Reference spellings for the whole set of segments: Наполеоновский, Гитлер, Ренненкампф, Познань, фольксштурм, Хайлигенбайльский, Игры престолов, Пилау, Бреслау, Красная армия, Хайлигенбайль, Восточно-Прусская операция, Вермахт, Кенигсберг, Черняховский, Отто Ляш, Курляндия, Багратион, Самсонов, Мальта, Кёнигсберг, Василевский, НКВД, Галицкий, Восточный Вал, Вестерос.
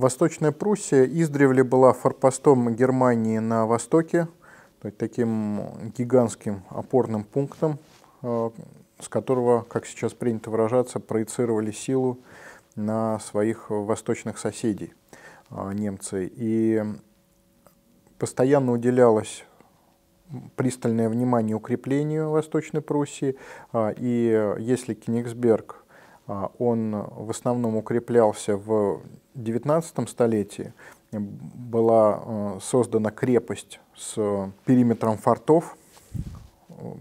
Восточная Пруссия издревле была форпостом Германии на востоке, то есть таким гигантским опорным пунктом, с которого, как сейчас принято выражаться, проецировали силу на своих восточных соседей немцы. И постоянно уделялось пристальное внимание укреплению Восточной Пруссии. И если Кенигсберг, он в основном укреплялся в 19 столетии, была создана крепость с периметром фортов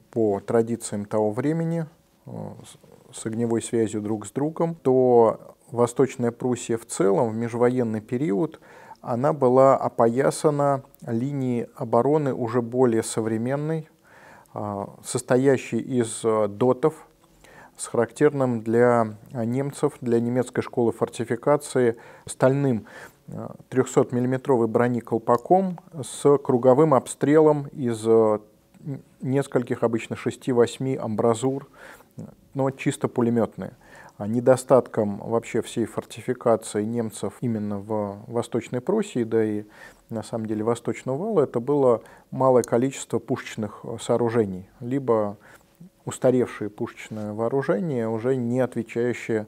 по традициям того времени, с огневой связью друг с другом, то Восточная Пруссия в целом в межвоенный период она была опоясана линией обороны уже более современной, состоящей из дотов с характерным для немцев, для немецкой школы фортификации стальным 300-миллиметровой брони колпаком с круговым обстрелом из нескольких, обычно 6-8 амбразур, но чисто пулеметные. Недостатком вообще всей фортификации немцев именно в Восточной Пруссии, да и на самом деле Восточного Вала, это было малое количество пушечных сооружений, либо устаревшее пушечное вооружение, уже не отвечающее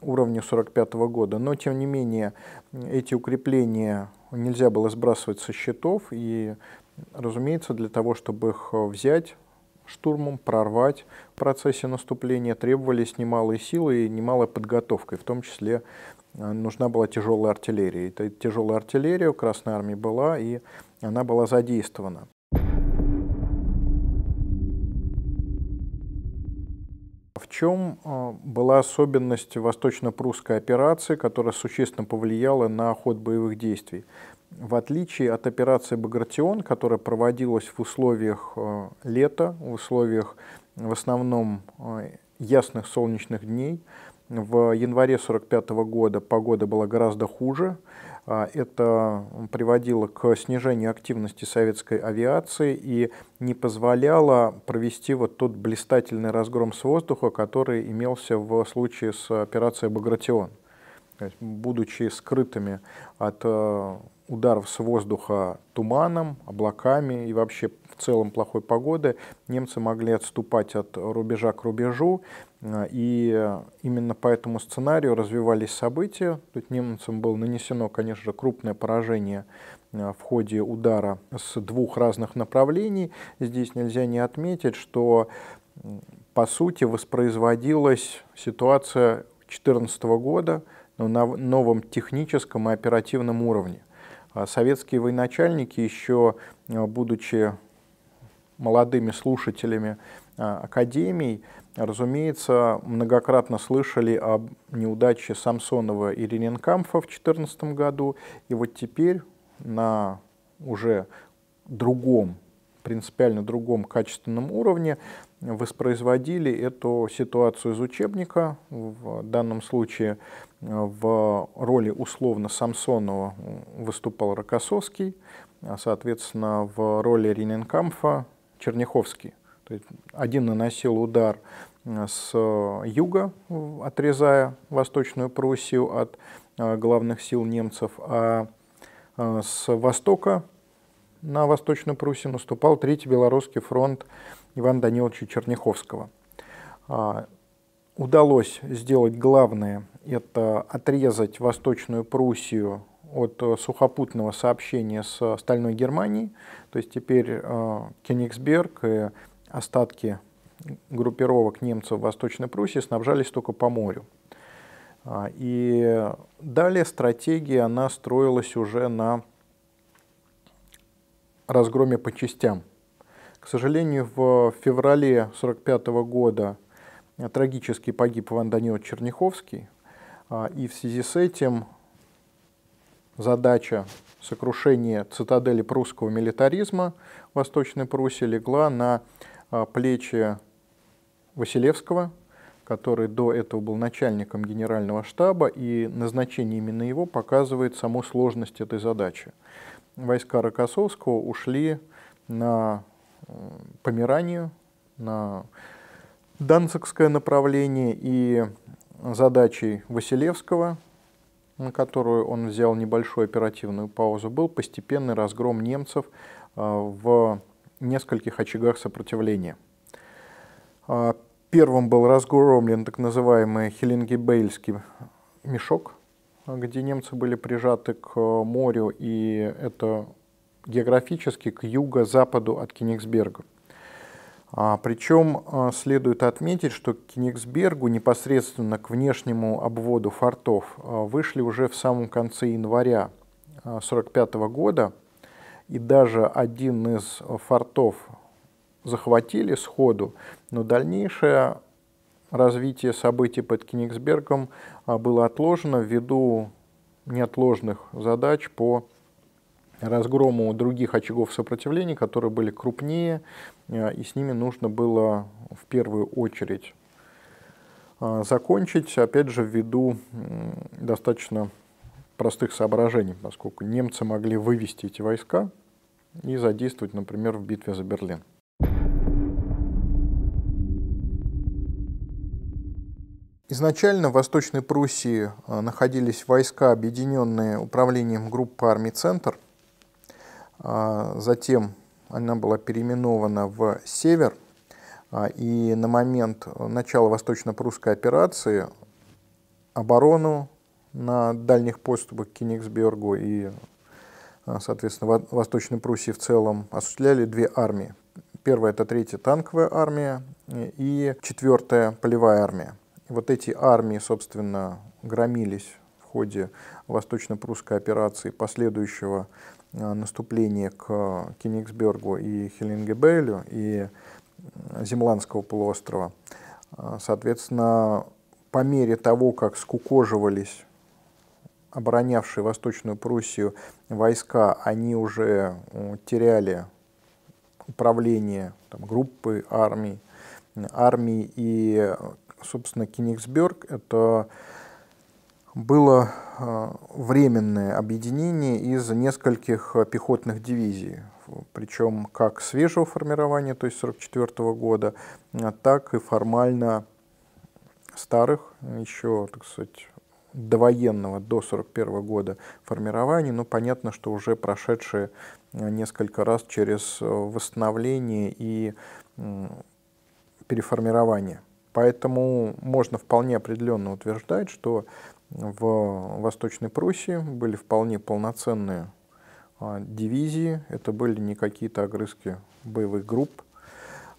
уровню 1945 года. Но, тем не менее, эти укрепления нельзя было сбрасывать со счетов, и, разумеется, для того, чтобы их взять штурмом, прорвать в процессе наступления, требовались немалые силы и немалая подготовка, и в том числе нужна была тяжелая артиллерия. Эта тяжелая артиллерия у Красной армии была, и она была задействована. В чем была особенность Восточно-Прусской операции, которая существенно повлияла на ход боевых действий? В отличие от операции «Багратион», которая проводилась в условиях лета, в условиях в основном ясных солнечных дней, в январе 1945 года погода была гораздо хуже. Это приводило к снижению активности советской авиации и не позволяло провести вот тот блистательный разгром с воздуха, который имелся в случае с операцией «Багратион». То есть, будучи скрытыми от ударов с воздуха туманом, облаками и вообще в целом плохой погоды, немцы могли отступать от рубежа к рубежу, и именно по этому сценарию развивались события. Тут немцам было нанесено, конечно же, крупное поражение в ходе удара с двух разных направлений. Здесь нельзя не отметить, что, по сути, воспроизводилась ситуация 2014 года, но на новом техническом и оперативном уровне. Советские военачальники, еще будучи молодыми слушателями академий, разумеется, многократно слышали об неудаче Самсонова и Ренненкампфа в 2014 году. И вот теперь на уже другом, принципиально другом качественном уровне воспроизводили эту ситуацию из учебника. В данном случае в роли условно Самсонова выступал Рокоссовский, а, соответственно, в роли Ренненкампфа Черняховский. То есть один наносил удар с юга, отрезая Восточную Пруссию от главных сил немцев, а с востока на Восточную Пруссию наступал Третий Белорусский фронт Ивана Даниловича Черняховского. Удалось сделать главное – это отрезать Восточную Пруссию от сухопутного сообщения с остальной Германией. То есть теперь Кенигсберг и остатки группировок немцев в Восточной Пруссии снабжались только по морю. И далее стратегия она строилась уже на разгроме по частям. К сожалению, в феврале 1945 года трагически погиб Иван Данилович Черняховский, и в связи с этим задача сокрушения цитадели прусского милитаризма в Восточной Пруссии легла на плечи Василевского, который до этого был начальником генерального штаба, и назначение именно его показывает саму сложность этой задачи. Войска Рокоссовского ушли на Померанию, на Данцигское направление, и задачей Василевского на которую он взял небольшую оперативную паузу, был постепенный разгром немцев в нескольких очагах сопротивления. Первым был разгромлен так называемый Хайлигенбайльский мешок, где немцы были прижаты к морю, и это географически к юго-западу от Кенигсберга. Причем следует отметить, что к Кенигсбергу непосредственно к внешнему обводу фортов вышли уже в самом конце января 1945 года, и даже один из фортов захватили сходу, но дальнейшее развитие событий под Кенигсбергом было отложено ввиду неотложных задач по разгрому других очагов сопротивления, которые были крупнее, и с ними нужно было в первую очередь закончить, опять же, ввиду достаточно простых соображений, поскольку немцы могли вывести эти войска и задействовать, например, в битве за Берлин. Изначально в Восточной Пруссии находились войска, объединенные управлением группы армий «Центр». Затем она была переименована в «Север», и на момент начала Восточно-Прусской операции оборону на дальних подступах к Кенигсбергу и, соответственно, Восточной Пруссии в целом осуществляли две армии. Первая — это 3-я танковая армия и 4-я полевая армия. Вот эти армии, собственно, громились в ходе Восточно-Прусской операции, последующего наступления к Кенигсбергу и Хайлигенбайлю и Земландского полуострова. Соответственно, по мере того, как скукоживались оборонявшие Восточную Пруссию войска, они уже теряли управление там, группы армии и, собственно, Кенигсберг — это было временное объединение из нескольких пехотных дивизий, причем как свежего формирования, то есть 1944 года, так и формально старых, еще, так сказать, довоенного, до 1941 года формирования, но понятно, что уже прошедшие несколько раз через восстановление и переформирование. Поэтому можно вполне определенно утверждать, что в Восточной Пруссии были вполне полноценные дивизии, это были не какие-то огрызки боевых групп.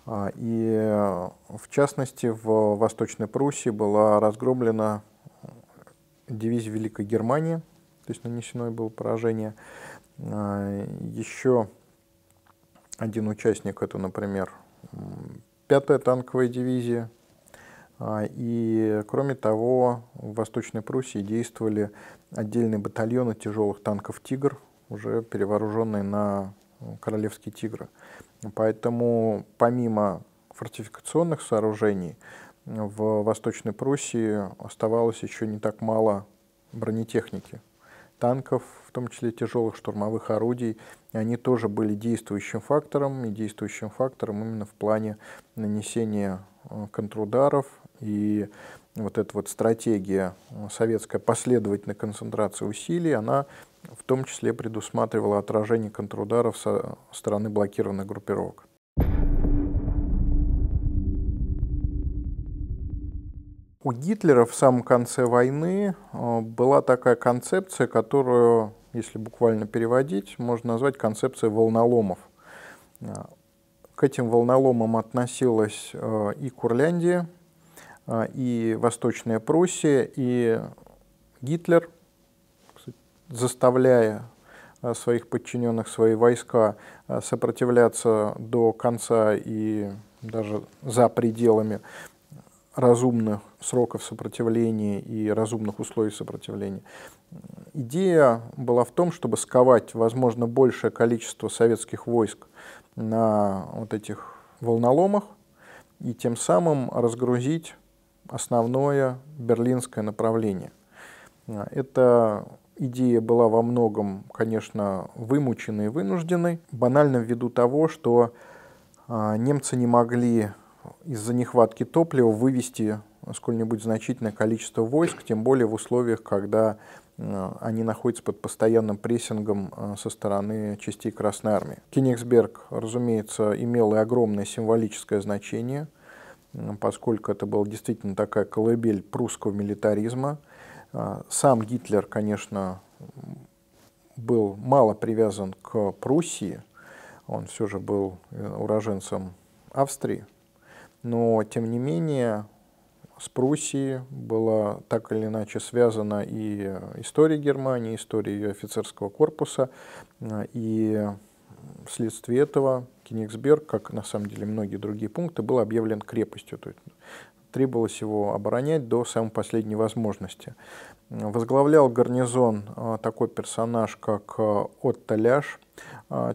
И в частности в Восточной Пруссии была разгромлена дивизия Великой Германии, то есть нанесено было поражение. Еще один участник — это, например, 5-я танковая дивизия. И, кроме того, в Восточной Пруссии действовали отдельные батальоны тяжелых танков «Тигр», уже перевооруженные на королевские «Тигры». Поэтому, помимо фортификационных сооружений, в Восточной Пруссии оставалось еще не так мало бронетехники, танков, в том числе тяжелых штурмовых орудий. И они тоже были действующим фактором, и действующим фактором именно в плане нанесения контрударов. И вот эта вот стратегия советская последовательной концентрации усилий, она в том числе предусматривала отражение контрударов со стороны блокированных группировок. У Гитлера в самом конце войны была такая концепция, которую, если буквально переводить, можно назвать концепцией волноломов. К этим волноломам относилась и Курляндия, и Восточная Пруссия, и Гитлер, кстати, заставляя своих подчиненных, свои войска сопротивляться до конца и даже за пределами разумных сроков сопротивления и разумных условий сопротивления. Идея была в том, чтобы сковать, возможно, большее количество советских войск на вот этих волноломах и тем самым разгрузить основное берлинское направление. Эта идея была во многом, конечно, вымученной и вынужденной, банально ввиду того, что немцы не могли из-за нехватки топлива вывести сколь-нибудь значительное количество войск, тем более в условиях, когда они находятся под постоянным прессингом со стороны частей Красной армии. Кенигсберг, разумеется, имел и огромное символическое значение, поскольку это была действительно такая колыбель прусского милитаризма. Сам Гитлер, конечно, был мало привязан к Пруссии, он все же был уроженцем Австрии, но, тем не менее, с Пруссией была так или иначе связана и история Германии, история ее офицерского корпуса, и вследствие этого Кенигсберг, как на самом деле многие другие пункты, был объявлен крепостью. То есть требовалось его оборонять до самой последней возможности. Возглавлял гарнизон такой персонаж, как Отто Ляш,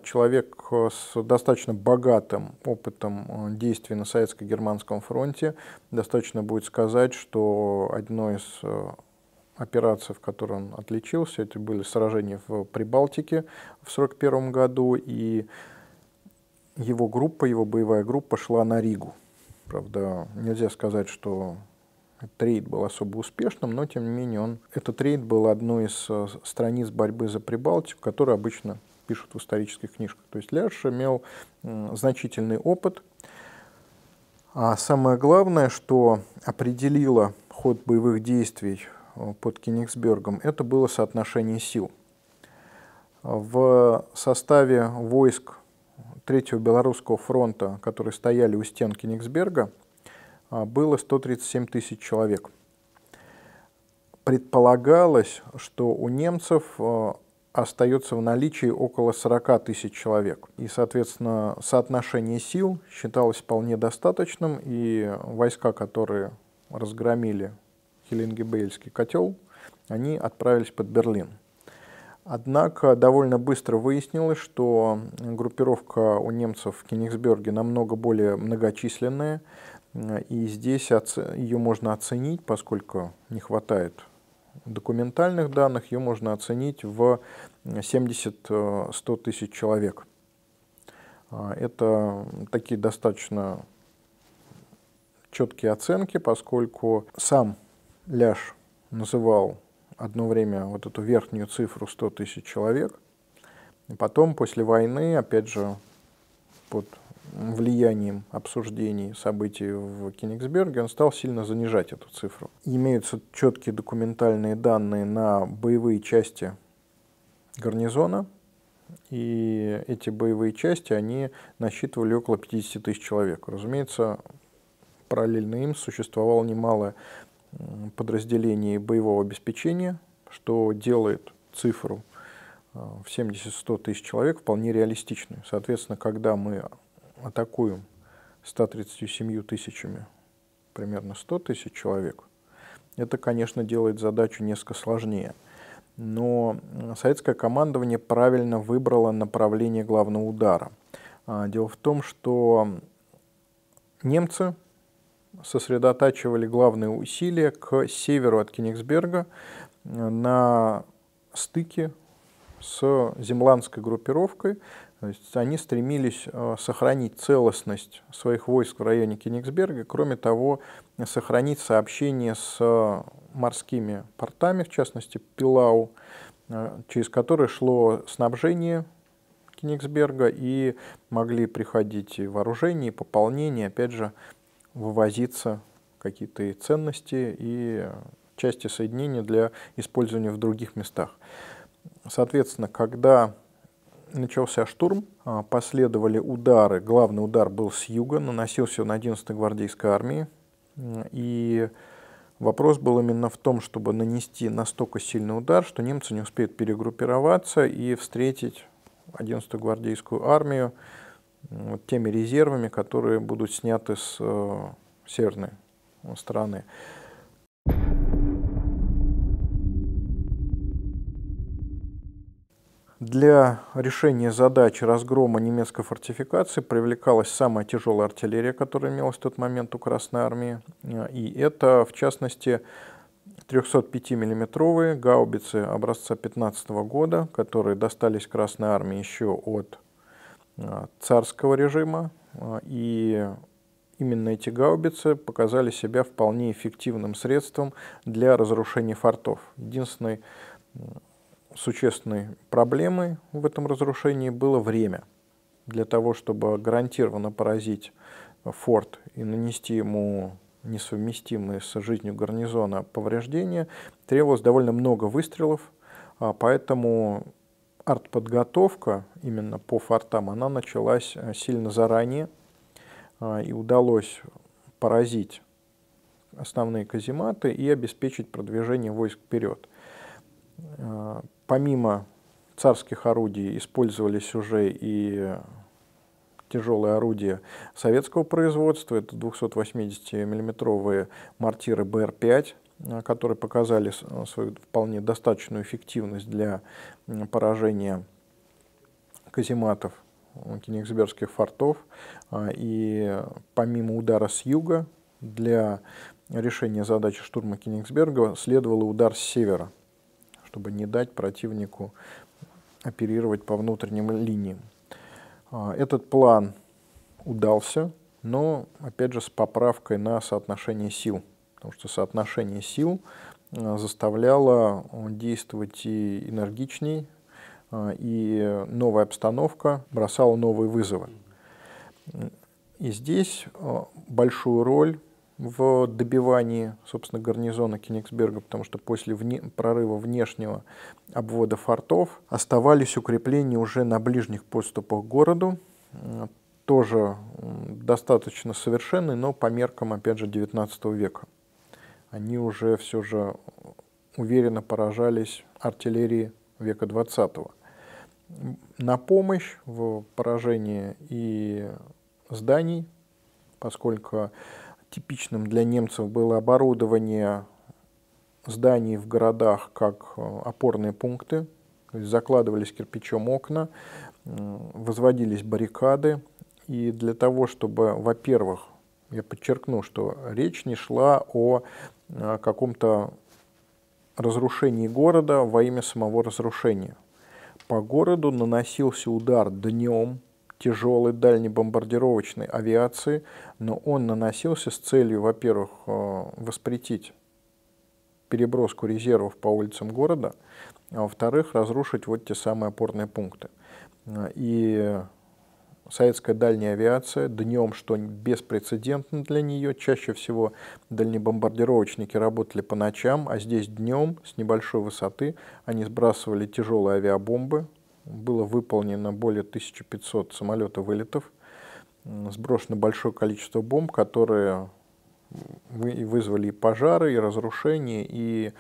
человек с достаточно богатым опытом действий на Советско-Германском фронте. Достаточно будет сказать, что одной из операций, в которой он отличился, это были сражения в Прибалтике в 1941 году, и его группа, его боевая группа шла на Ригу. Правда, нельзя сказать, что этот рейд был особо успешным, но, тем не менее, этот рейд был одной из страниц борьбы за Прибалтику, которую обычно пишут в исторических книжках. То есть Ляш имел значительный опыт. А самое главное, что определило ход боевых действий под Кенигсбергом, это было соотношение сил. В составе войск Третьего Белорусского фронта, которые стояли у стен Кенигсберга, было 137 тысяч человек. Предполагалось, что у немцев остается в наличии около 40 тысяч человек. И, соответственно, соотношение сил считалось вполне достаточным, и войска, которые разгромили Хайлигенбайльский котел, они отправились под Берлин. Однако довольно быстро выяснилось, что группировка у немцев в Кенигсберге намного более многочисленная, и здесь ее можно оценить, поскольку не хватает документальных данных, ее можно оценить в 70-100 тысяч человек. Это такие достаточно четкие оценки, поскольку сам Ляш называл одно время вот эту верхнюю цифру 100 тысяч человек. И потом, после войны, опять же, под влиянием обсуждений событий в Кенигсберге, он стал сильно занижать эту цифру. Имеются четкие документальные данные на боевые части гарнизона, и эти боевые части, они насчитывали около 50 тысяч человек. Разумеется, параллельно им существовало немало подразделений боевого обеспечения, что делает цифру в 70-100 тысяч человек вполне реалистичной. Соответственно, когда мы атакуем 137 тысячами примерно 100 тысяч человек, это, конечно, делает задачу несколько сложнее. Но советское командование правильно выбрало направление главного удара. Дело в том, что немцы сосредотачивали главные усилия к северу от Кенигсберга на стыке с земландской группировкой. То есть они стремились сохранить целостность своих войск в районе Кенигсберга, кроме того, сохранить сообщение с морскими портами, в частности Пилау, через который шло снабжение Кенигсберга, и могли приходить и вооружение, и пополнение, опять же, вывозиться какие-то и ценности, и части соединения для использования в других местах. Соответственно, когда начался штурм, последовали удары. Главный удар был с юга, наносился на 11-й гвардейской армии. И вопрос был именно в том, чтобы нанести настолько сильный удар, что немцы не успеют перегруппироваться и встретить 11-ю гвардейскую армию теми резервами, которые будут сняты с северной стороны. Для решения задачи разгрома немецкой фортификации привлекалась самая тяжелая артиллерия, которая имелась в тот момент у Красной армии. И это, в частности, 305-миллиметровые гаубицы образца 1915 года, которые достались Красной армии еще от царского режима, и именно эти гаубицы показали себя вполне эффективным средством для разрушения фортов. Единственной Существенной проблемой в этом разрушении было время. Для того, чтобы гарантированно поразить форт и нанести ему несовместимые с жизнью гарнизона повреждения, требовалось довольно много выстрелов, поэтому артподготовка именно по фортам, она началась сильно заранее, и удалось поразить основные казематы и обеспечить продвижение войск вперед. Помимо царских орудий использовались уже и тяжелые орудия советского производства. Это 280-миллиметровые мортиры БР-5, которые показали свою вполне достаточную эффективность для поражения казематов кенигсбергских фортов. И помимо удара с юга, для решения задачи штурма Кенигсберга следовал удар с севера, чтобы не дать противнику оперировать по внутренним линиям. Этот план удался, но, опять же, с поправкой на соотношение сил, потому что соотношение сил заставляло действовать и энергичней, и новая обстановка бросала новые вызовы. И здесь большую роль в добивании, собственно, гарнизона Кенигсберга, потому что после прорыва внешнего обвода фортов оставались укрепления уже на ближних подступах к городу, тоже достаточно совершенные, но по меркам, опять же, 19 века. Они уже все же уверенно поражались артиллерии века 20-го. На помощь в поражении и зданий, поскольку типичным для немцев было оборудование зданий в городах как опорные пункты, то есть закладывались кирпичом окна, возводились баррикады. И для того, чтобы, во-первых, я подчеркну, что речь не шла о каком-то разрушении города во имя самого разрушения. По городу наносился удар днем тяжелой дальнебомбардировочной авиации, но он наносился с целью, во-первых, воспретить переброску резервов по улицам города, а во-вторых, разрушить вот те самые опорные пункты. И советская дальняя авиация днем, что беспрецедентно для нее, чаще всего дальнебомбардировочники работали по ночам, а здесь днем с небольшой высоты они сбрасывали тяжелые авиабомбы. Было выполнено более 1500 самолетовылетов, сброшено большое количество бомб, которые вызвали и пожары, и разрушения, и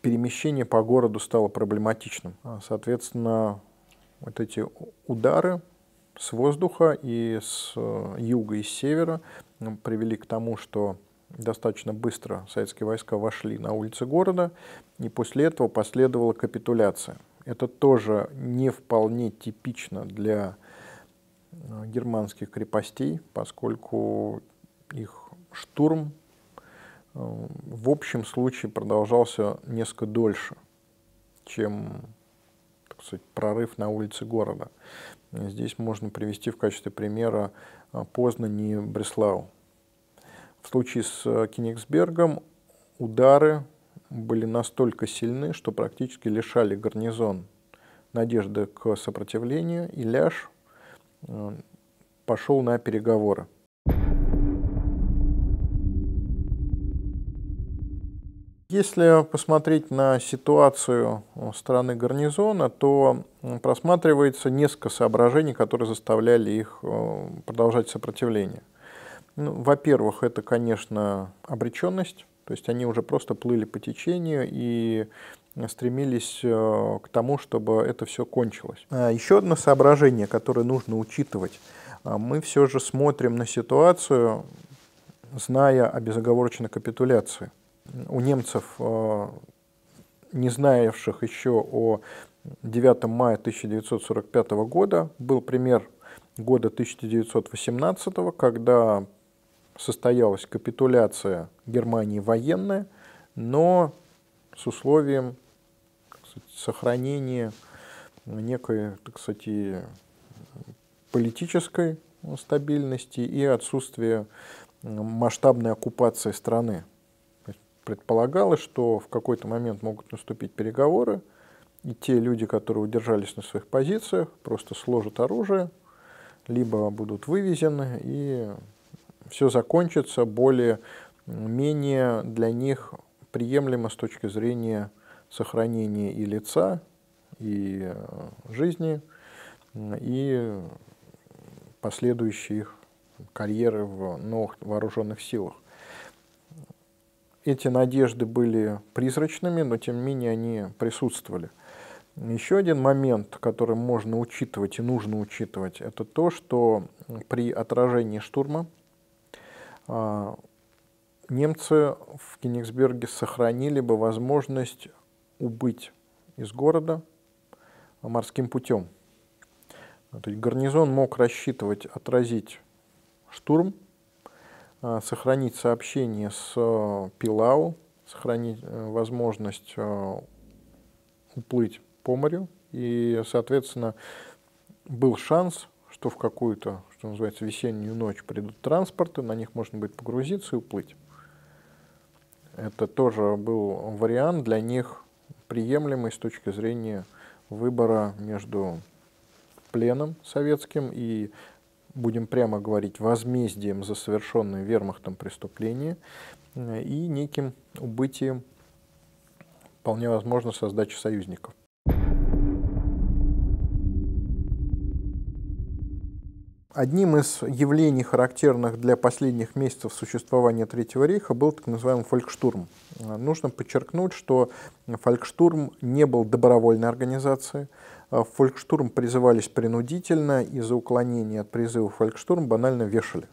перемещение по городу стало проблематичным. Соответственно, вот эти удары с воздуха и с юга, и с севера привели к тому, что достаточно быстро советские войска вошли на улицы города, и после этого последовала капитуляция. Это тоже не вполне типично для германских крепостей, поскольку их штурм в общем случае продолжался несколько дольше, чем, так сказать, прорыв на улице города. Здесь можно привести в качестве примера Познань и Бреслау. В случае с Кенигсбергом удары были настолько сильны, что практически лишали гарнизон надежды к сопротивлению, и Ляш пошел на переговоры. Если посмотреть на ситуацию стороны гарнизона, то просматривается несколько соображений, которые заставляли их продолжать сопротивление. Ну, во-первых, это, конечно, обреченность. То есть они уже просто плыли по течению и стремились к тому, чтобы это все кончилось. Еще одно соображение, которое нужно учитывать. Мы все же смотрим на ситуацию, зная о безоговорочной капитуляции. У немцев, не знавших еще о 9 мая 1945 года, был пример года 1918, когда состоялась капитуляция Германии военная, но с условием, так сказать, сохранения некой, так сказать, политической стабильности и отсутствия масштабной оккупации страны. предполагалось, что в какой-то момент могут наступить переговоры, и те люди, которые удержались на своих позициях, просто сложат оружие, либо будут вывезены, и все закончится более-менее для них приемлемо с точки зрения сохранения и лица, и жизни, и последующей их карьеры в новых вооруженных силах. Эти надежды были призрачными, но тем не менее они присутствовали. Еще один момент, который можно учитывать и нужно учитывать, это то, что при отражении штурма немцы в Кенигсберге сохранили бы возможность убыть из города морским путем. То есть гарнизон мог рассчитывать отразить штурм, сохранить сообщение с Пилау, сохранить возможность уплыть по морю. И, соответственно, был шанс, что в какую-то, что называется, весеннюю ночь придут транспорты, на них можно будет погрузиться и уплыть. Это тоже был вариант для них приемлемый с точки зрения выбора между пленом советским и, будем прямо говорить, возмездием за совершенное вермахтом преступление и неким убытием, вполне возможно, со сдачи союзников. Одним из явлений, характерных для последних месяцев существования Третьего рейха, был так называемый фольксштурм. Нужно подчеркнуть, что фольксштурм не был добровольной организацией. В фольксштурм призывались принудительно, и за уклонение от призыва фольксштурм банально вешали.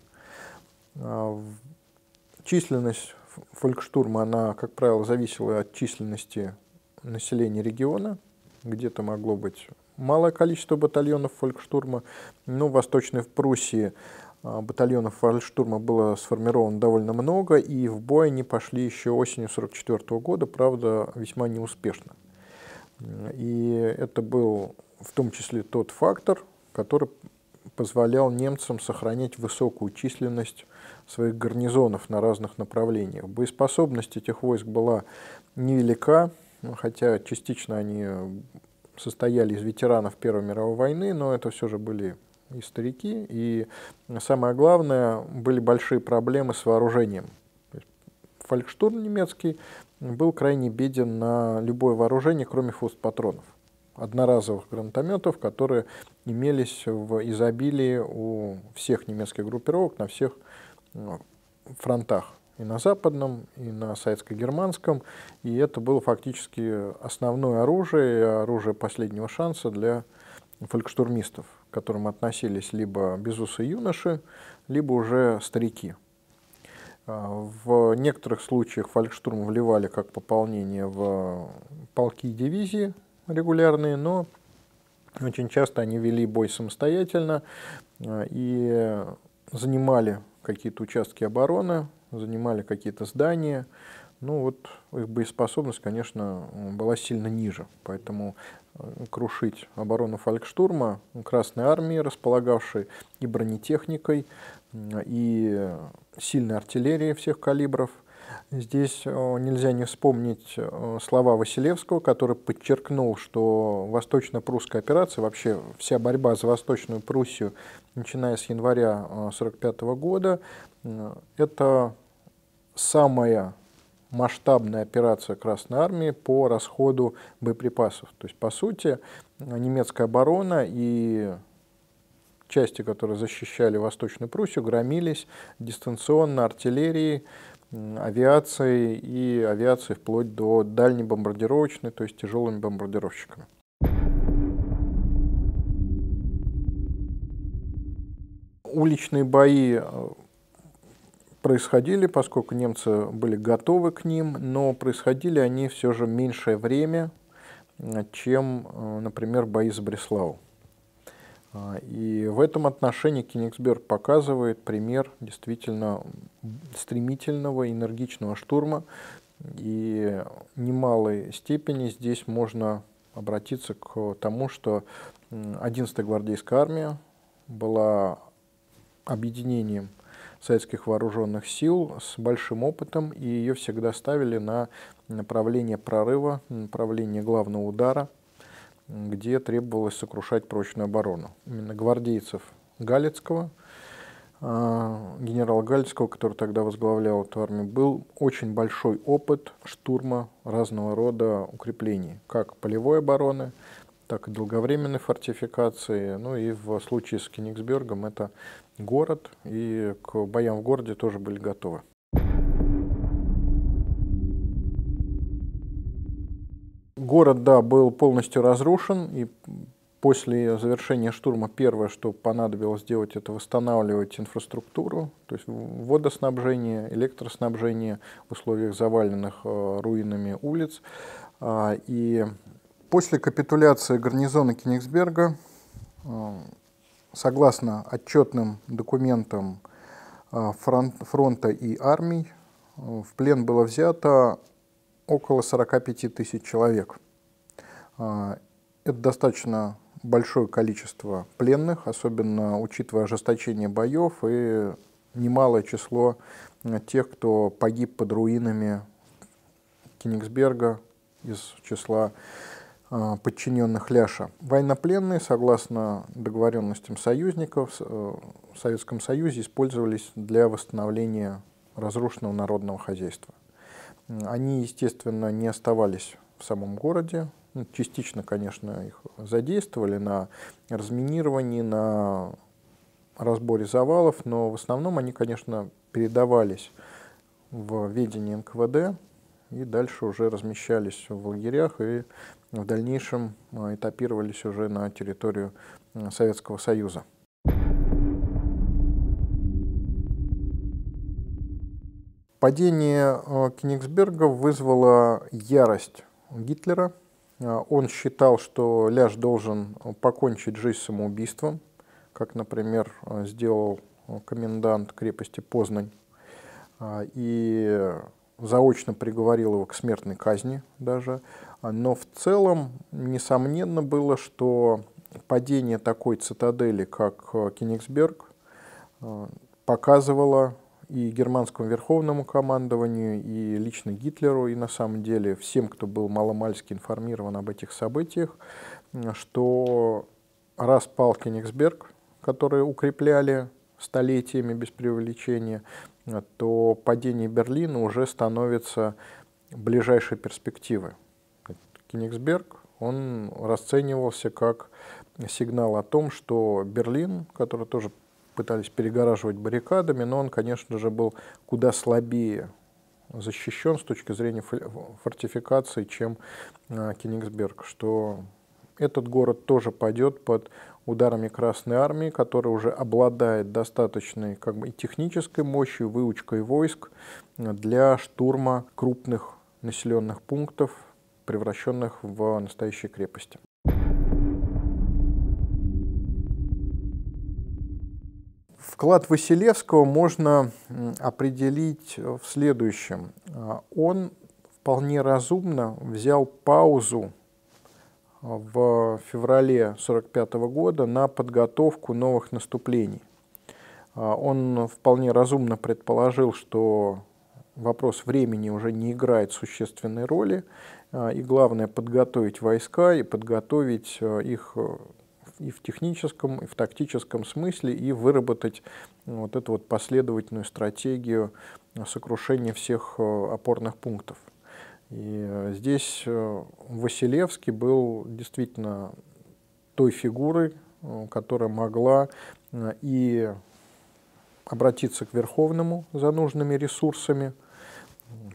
Численность фольксштурма, она, как правило, зависела от численности населения региона. Где-то могло быть малое количество батальонов фольксштурма, но в Восточной Пруссии батальонов фольксштурма было сформировано довольно много, и в бой они пошли еще осенью 1944 года, правда, весьма неуспешно. И это был в том числе тот фактор, который позволял немцам сохранять высокую численность своих гарнизонов на разных направлениях. Боеспособность этих войск была невелика, хотя частично они состояли из ветеранов Первой мировой войны, но это все же были и старики, и самое главное, были большие проблемы с вооружением. Фольксштурм немецкий был крайне беден на любое вооружение, кроме фуст-патронов, одноразовых гранатометов, которые имелись в изобилии у всех немецких группировок на всех фронтах. И на западном, и на советско-германском, и это было фактически основное оружие, оружие последнего шанса для фольксштурмистов, к которым относились либо безусые юноши, либо уже старики. В некоторых случаях фольксштурм вливали как пополнение в полки и дивизии регулярные, но очень часто они вели бой самостоятельно и занимали какие-то участки обороны, занимали какие-то здания, ну вот их боеспособность, конечно, была сильно ниже, поэтому крушить оборону фольксштурма Красной армии, располагавшей и бронетехникой, и сильной артиллерией всех калибров, здесь нельзя не вспомнить слова Василевского, который подчеркнул, что Восточно-Прусская операция, вообще вся борьба за Восточную Пруссию, начиная с января 1945 года, это самая масштабная операция Красной армии по расходу боеприпасов. То есть, по сути, немецкая оборона и части, которые защищали Восточную Пруссию, громились дистанционно артиллерией, авиацией и авиацией вплоть до дальнебомбардировочной, то есть тяжелыми бомбардировщиками. Уличные бои происходили, поскольку немцы были готовы к ним, но происходили они все же меньшее время, чем, например, бои за Бреслау. И в этом отношении Кенигсберг показывает пример действительно стремительного, энергичного штурма, и в немалой степени здесь можно обратиться к тому, что 11-я гвардейская армия была объединением советских вооруженных сил с большим опытом, и ее всегда ставили на направление прорыва, направление главного удара, где требовалось сокрушать прочную оборону. Именно гвардейцев Галицкого, генерала Галицкого, который тогда возглавлял эту армию, был очень большой опыт штурма разного рода укреплений, как полевой обороны, так и долговременной фортификации. Ну и в случае с Кенигсбергом это город, и к боям в городе тоже были готовы. Город, да, был полностью разрушен, и после завершения штурма первое, что понадобилось сделать, это восстанавливать инфраструктуру, то есть водоснабжение, электроснабжение в условиях заваленных руинами улиц. И после капитуляции гарнизона Кенигсберга, согласно отчетным документам фронта и армий, в плен было взято около 45 тысяч человек. Это достаточно большое количество пленных, особенно учитывая ожесточение боев и немалое число тех, кто погиб под руинами Кенигсберга из числа подчиненных Ляша. Военнопленные, согласно договоренностям союзников, в Советском Союзе использовались для восстановления разрушенного народного хозяйства. Они, естественно, не оставались в самом городе. Частично, конечно, их задействовали на разминировании, на разборе завалов, но в основном они, конечно, передавались в ведение НКВД и дальше уже размещались в лагерях и в дальнейшем этапировались уже на территорию Советского Союза. Падение Кенигсберга вызвало ярость Гитлера. Он считал, что Ляш должен покончить жизнь самоубийством, как, например, сделал комендант крепости Познань, и заочно приговорил его к смертной казни даже. Но в целом, несомненно было, что падение такой цитадели, как Кенигсберг, показывало и германскому верховному командованию, и лично Гитлеру, и на самом деле всем, кто был маломальски информирован об этих событиях, что раз пал Кенигсберг, который укрепляли столетиями без преувеличения, то падение Берлина уже становится ближайшей перспективой. Кенигсберг, он расценивался как сигнал о том, что Берлин, который тоже пытались перегораживать баррикадами, но он, конечно же, был куда слабее защищен с точки зрения фортификации, чем Кенигсберг, что этот город тоже пойдет под ударами Красной армии, которая уже обладает достаточной как бы и технической мощью, выучкой войск для штурма крупных населенных пунктов, превращенных в настоящие крепости. Вклад Василевского можно определить в следующем. Он вполне разумно взял паузу в феврале 1945 года на подготовку новых наступлений. Он вполне разумно предположил, что вопрос времени уже не играет существенной роли, и главное подготовить войска и подготовить их и в техническом, и в тактическом смысле, и выработать вот эту вот последовательную стратегию сокрушения всех опорных пунктов. И здесь Василевский был действительно той фигурой, которая могла и обратиться к Верховному за нужными ресурсами,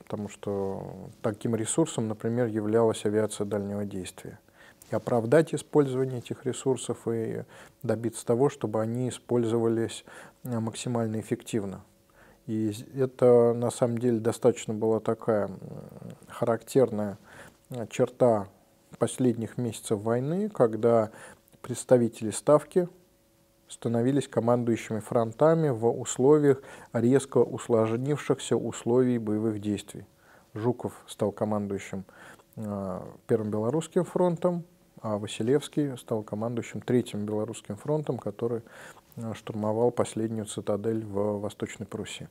потому что таким ресурсом, например, являлась авиация дальнего действия, и оправдать использование этих ресурсов и добиться того, чтобы они использовались максимально эффективно. И это, на самом деле, достаточно была такая характерная черта последних месяцев войны, когда представители Ставки становились командующими фронтами в условиях резко усложнившихся условий боевых действий. Жуков стал командующим Первым Белорусским фронтом, а Василевский стал командующим Третьим Белорусским фронтом, который штурмовал последнюю цитадель в Восточной Пруссии.